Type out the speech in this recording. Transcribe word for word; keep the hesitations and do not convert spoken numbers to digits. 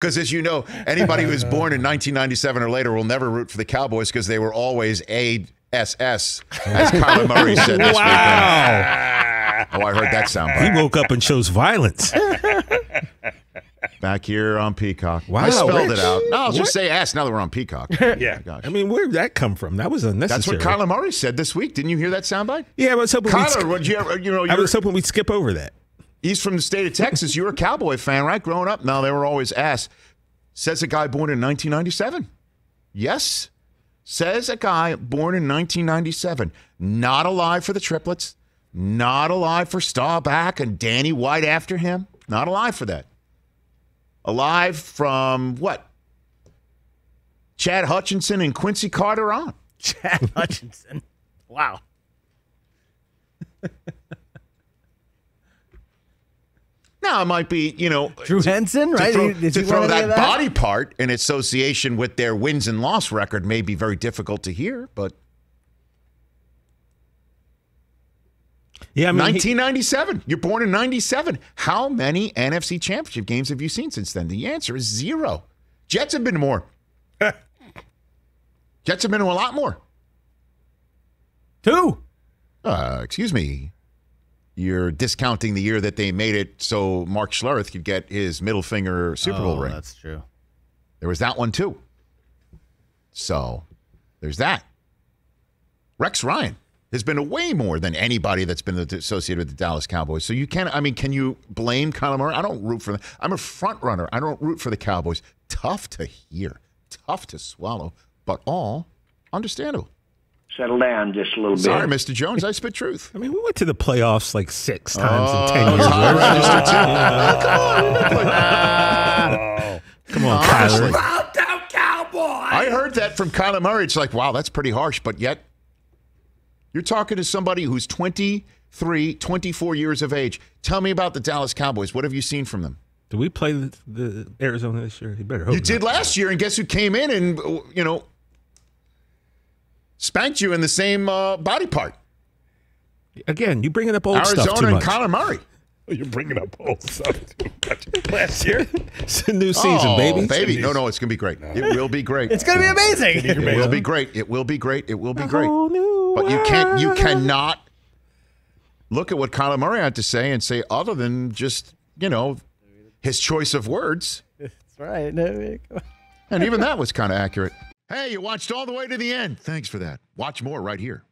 Because, as you know, anybody who was born in nineteen ninety-seven or later will never root for the Cowboys because they were always A S S, as Kyler Murray said this wow. weekend. Oh, I heard that sound bite. He woke up and chose violence. Back here on Peacock. Wow, I spelled Rich. it out. No, I'll just say ass now that we're on Peacock. yeah. Oh, I mean, where did that come from? That was unnecessary. That's what Kyler Murray said this week. Didn't you hear that soundbite? Yeah, I was hoping Kyler, we'd would you ever, you know, I was hoping we'd skip over that. He's from the state of Texas. You were a Cowboy fan, right? Growing up, no, they were always ass. Says a guy born in nineteen ninety-seven. Yes. Says a guy born in nineteen ninety-seven. Not alive for the triplets. Not alive for Staubach and Danny White after him. Not alive for that. Alive from what? Chad Hutchinson and Quincy Carter on. Chad Hutchinson. Wow. Now, it might be, you know, Drew Henson, right? To throw, Did to throw that, that body part in association with their wins and loss record may be very difficult to hear, but yeah, I mean, nineteen ninety-seven. He, you're born in ninety-seven. How many N F C championship games have you seen since then? The answer is zero. Jets have been to more. Jets have been to a lot more. Two. Uh, excuse me. You're discounting the year that they made it so Mark Schlereth could get his middle finger Super Bowl oh, ring. That's true. There was that one, too. So there's that. Rex Ryan has been to way more than anybody that's been associated with the Dallas Cowboys. So you can't, I mean, can you blame Kyler Murray? I don't root for them. I'm a front runner. I don't root for the Cowboys. Tough to hear, tough to swallow, but all understandable. Settle down just a little bit. Sorry, Mister Jones, I spit truth. I mean, we went to the playoffs like six times oh, in ten years. Right. Come on, Kyler. I heard that from Kyler Murray. It's like, wow, that's pretty harsh, but yet you're talking to somebody who's twenty-three, twenty-four years of age. Tell me about the Dallas Cowboys. What have you seen from them? Did we play the, the Arizona this year? You better hope You not. did last year, and guess who came in and, you know, spanked you in the same uh, body part. Again, you bringing up old Arizona stuff too much. Arizona and Kyler Murray. You're bringing up old stuff too much. Last year. It's a new season, oh, baby. baby. No, no, it's going to be great. No. It will be great. It's going to be amazing. It will be great. It will be great. It will be great. But you can't, you cannot look at what Kyler Murray had to say and say other than just, you know, his choice of words. That's right. And even that was kind of accurate. Hey, you watched all the way to the end. Thanks for that. Watch more right here.